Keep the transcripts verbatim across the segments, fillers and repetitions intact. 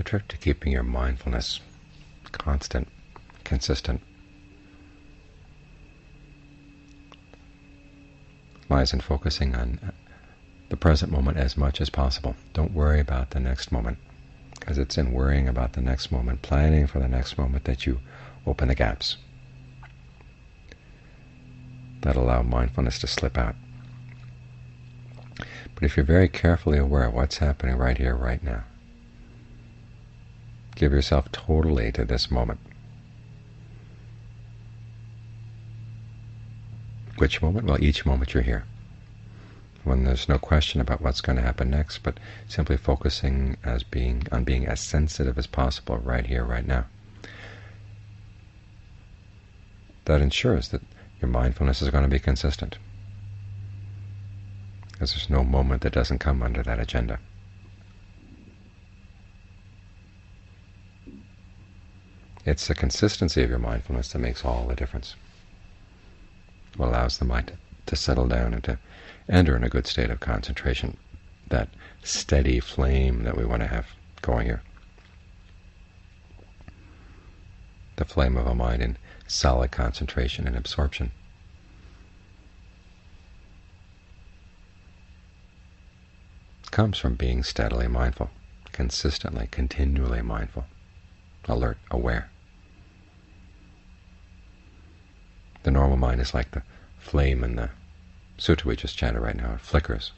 The trick to keeping your mindfulness constant, consistent, lies in focusing on the present moment as much as possible. Don't worry about the next moment, because it's in worrying about the next moment, planning for the next moment, that you open the gaps that allow mindfulness to slip out. But if you're very carefully aware of what's happening right here, right now, give yourself totally to this moment. Which moment? Well, each moment you're here. When there's no question about what's going to happen next, but simply focusing as being on being as sensitive as possible right here, right now. That ensures that your mindfulness is going to be consistent, because there's no moment that doesn't come under that agenda. It's the consistency of your mindfulness that makes all the difference. It allows the mind to settle down and to enter in a good state of concentration, that steady flame that we want to have going here. The flame of a mind in solid concentration and absorption. It comes from being steadily mindful, consistently, continually mindful, alert, aware. The normal mind is like the flame in the sutta we just chanted right now. It flickers.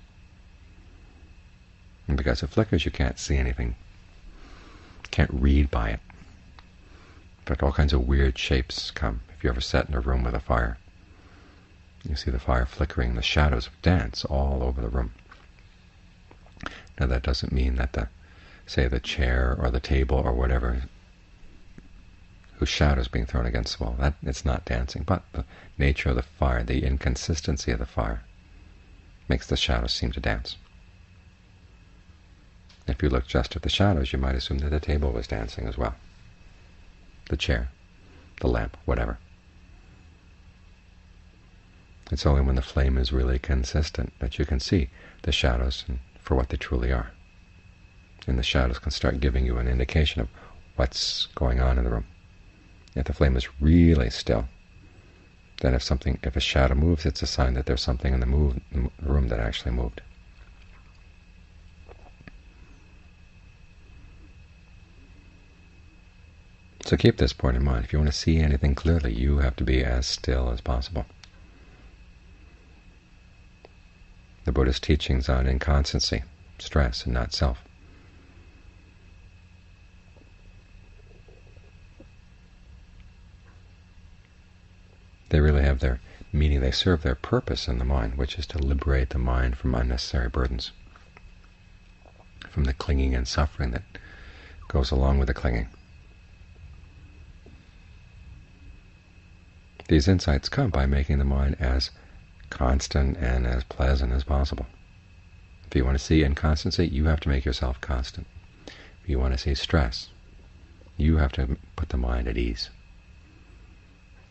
And because it flickers, you can't see anything, can't read by it. In fact, all kinds of weird shapes come. If you ever sat in a room with a fire, you see the fire flickering, the shadows dance all over the room. Now, that doesn't mean that the, say, the chair or the table or whatever, whose shadow is being thrown against the wall, that it's not dancing, but the nature of the fire, the inconsistency of the fire, makes the shadows seem to dance. If you look just at the shadows, you might assume that the table was dancing as well, the chair, the lamp, whatever. It's only when the flame is really consistent that you can see the shadows for what they truly are, and the shadows can start giving you an indication of what's going on in the room. If the flame is really still, then if something, if a shadow moves, it's a sign that there's something in the, move, in the room that actually moved. So keep this point in mind. If you want to see anything clearly, you have to be as still as possible. The Buddha's teachings on inconstancy, stress, and not self. They really have their meaning, they serve their purpose in the mind, which is to liberate the mind from unnecessary burdens, from the clinging and suffering that goes along with the clinging. These insights come by making the mind as constant and as pleasant as possible. If you want to see inconstancy, you have to make yourself constant. If you want to see stress, you have to put the mind at ease,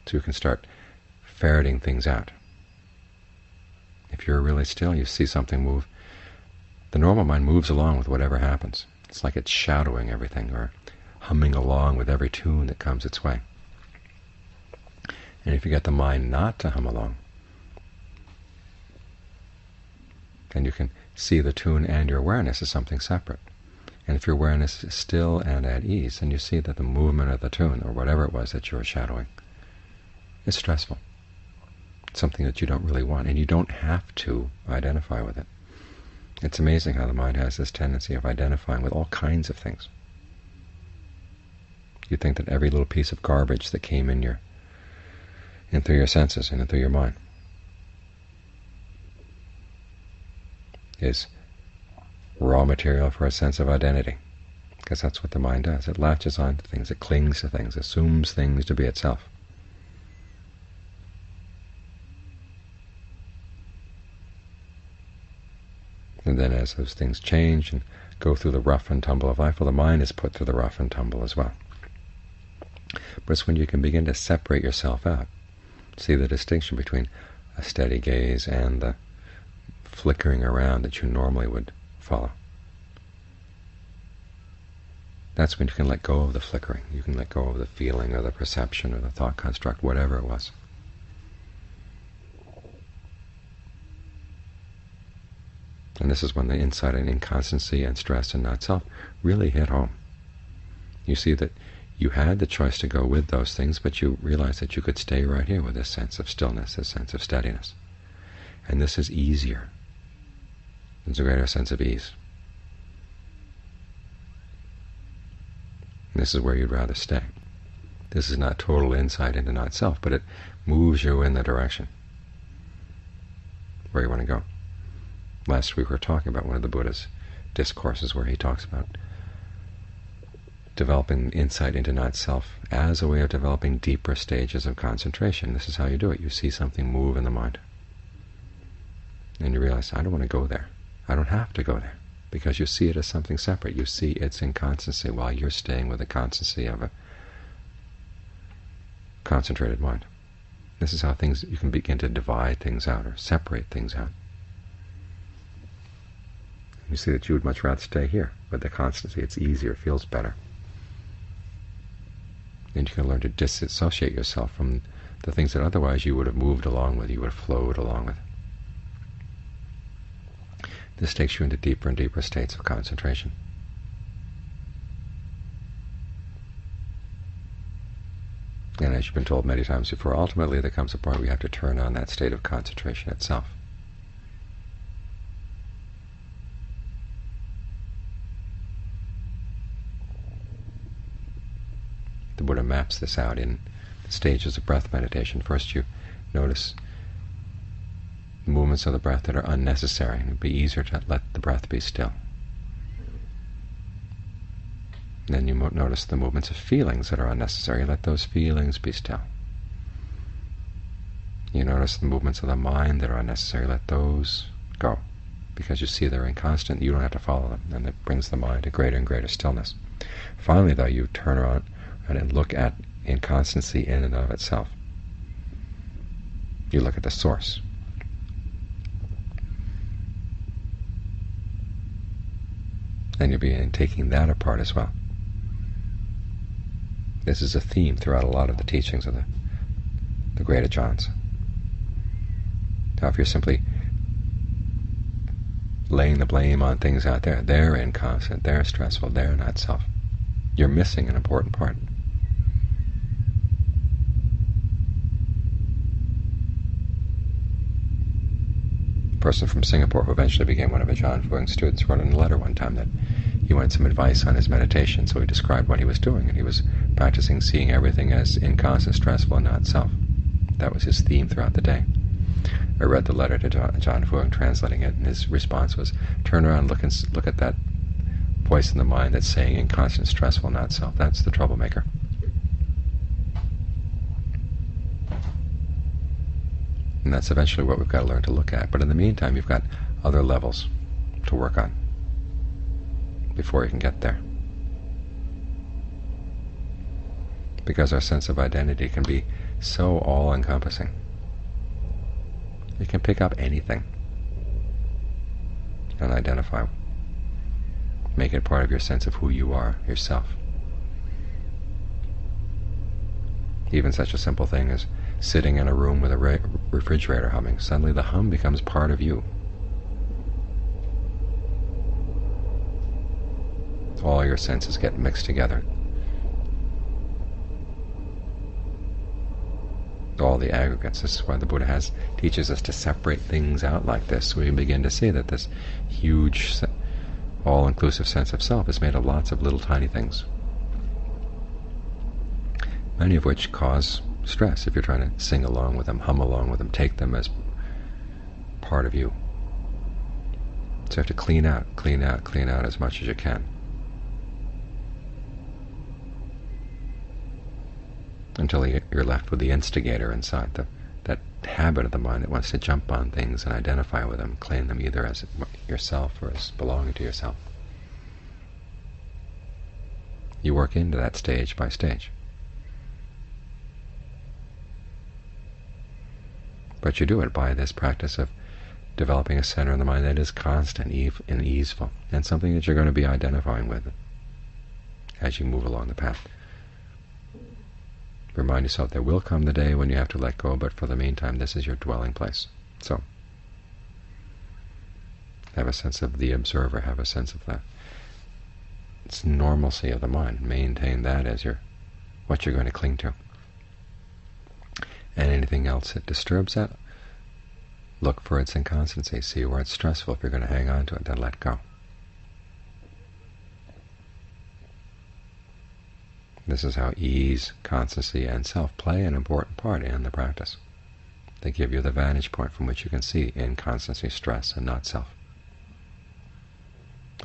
so you can start ferreting things out. If you're really still, you see something move. The normal mind moves along with whatever happens. It's like it's shadowing everything, or humming along with every tune that comes its way. And if you get the mind not to hum along, then you can see the tune and your awareness as something separate. And if your awareness is still and at ease, then you see that the movement of the tune, or whatever it was that you were shadowing, is stressful. It's something that you don't really want, and you don't have to identify with it. It's amazing how the mind has this tendency of identifying with all kinds of things. You think that every little piece of garbage that came in your, in through your senses and in through your mind, is raw material for a sense of identity, because that's what the mind does. It latches on to things, it clings to things, assumes things to be itself. And then as those things change and go through the rough and tumble of life, well, the mind is put through the rough and tumble as well. But it's when you can begin to separate yourself out, see the distinction between a steady gaze and the flickering around that you normally would follow. That's when you can let go of the flickering. You can let go of the feeling or the perception or the thought construct, whatever it was. And this is when the insight and inconstancy and stress and not-self really hit home. You see that you had the choice to go with those things, but you realize that you could stay right here with this sense of stillness, this sense of steadiness. And this is easier. There's a greater sense of ease. And this is where you'd rather stay. This is not total insight into not-self, but it moves you in the direction where you want to go. Last week we were talking about one of the Buddha's discourses where he talks about developing insight into not-self as a way of developing deeper stages of concentration. This is how you do it. You see something move in the mind. And you realize, I don't want to go there. I don't have to go there, because you see it as something separate. You see its inconstancy while you're staying with the constancy of a concentrated mind. This is how things you can begin to divide things out or separate things out. You see that you would much rather stay here with the constancy. It's easier, it feels better. And you can learn to disassociate yourself from the things that otherwise you would have moved along with, you would have flowed along with. This takes you into deeper and deeper states of concentration. And as you've been told many times before, ultimately there comes a point where you have to turn on that state of concentration itself. The Buddha maps this out in the stages of breath meditation. First you notice the movements of the breath that are unnecessary, and it would be easier to let the breath be still. And then you notice the movements of feelings that are unnecessary. Let those feelings be still. You notice the movements of the mind that are unnecessary. Let those go, because you see they're inconstant. You don't have to follow them, and it brings the mind to greater and greater stillness. Finally, though, you turn around and look at inconstancy in and of itself. You look at the source. Then you'll be taking that apart as well. This is a theme throughout a lot of the teachings of the, the great Ajahns. Now if you're simply laying the blame on things out there, they're inconstant, they're stressful, they're not self, you're missing an important part. Person from Singapore who eventually became one of Ajahn Fuang's students wrote in a letter one time that he wanted some advice on his meditation, so he described what he was doing, and he was practicing seeing everything as inconstant, stressful, and not self. That was his theme throughout the day. I read the letter to Ajahn Fuang, translating it, and his response was, turn around and look, and look at that voice in the mind that's saying inconstant, stressful, not self. That's the troublemaker. And that's eventually what we've got to learn to look at. But in the meantime, you've got other levels to work on before you can get there. Because our sense of identity can be so all-encompassing. It can pick up anything and identify, make it part of your sense of who you are, yourself. Even such a simple thing as sitting in a room with a re refrigerator humming, suddenly the hum becomes part of you. All your senses get mixed together. All the aggregates. This is why the Buddha has teaches us to separate things out like this, so we can begin to see that this huge, all-inclusive sense of self is made of lots of little tiny things, many of which cause stress if you're trying to sing along with them, hum along with them, take them as part of you. So you have to clean out, clean out, clean out as much as you can until you're left with the instigator inside, the, that habit of the mind that wants to jump on things and identify with them, claim them either as yourself or as belonging to yourself. You work into that stage by stage. But you do it by this practice of developing a center in the mind that is constant and easeful, and something that you're going to be identifying with as you move along the path. Remind yourself there will come the day when you have to let go, but for the meantime this is your dwelling place. So have a sense of the observer, have a sense of that. It's normalcy of the mind. Maintain that as your what you're going to cling to. And anything else that disturbs that, look for its inconstancy. See where it's stressful. If you're going to hang on to it, then let go. This is how ease, constancy, and self play an important part in the practice. They give you the vantage point from which you can see inconstancy, stress, and not self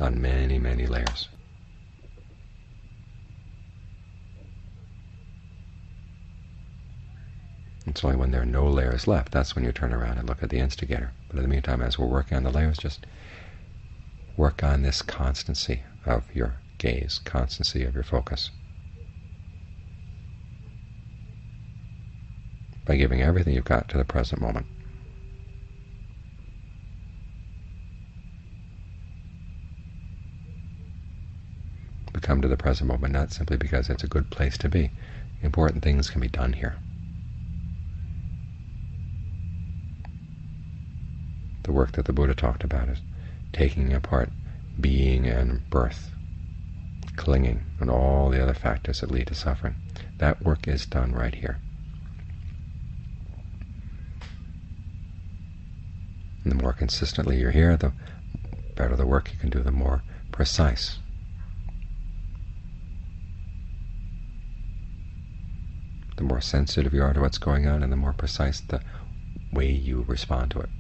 on many, many layers. It's only when there are no layers left, that's when you turn around and look at the instigator. But in the meantime, as we're working on the layers, just work on this constancy of your gaze, constancy of your focus. By giving everything you've got to the present moment. Come to the present moment, not simply because it's a good place to be. Important things can be done here. The work that the Buddha talked about is taking apart being and birth, clinging, and all the other factors that lead to suffering. That work is done right here. And the more consistently you're here, the better the work you can do, the more precise. The more sensitive you are to what's going on, and the more precise the way you respond to it.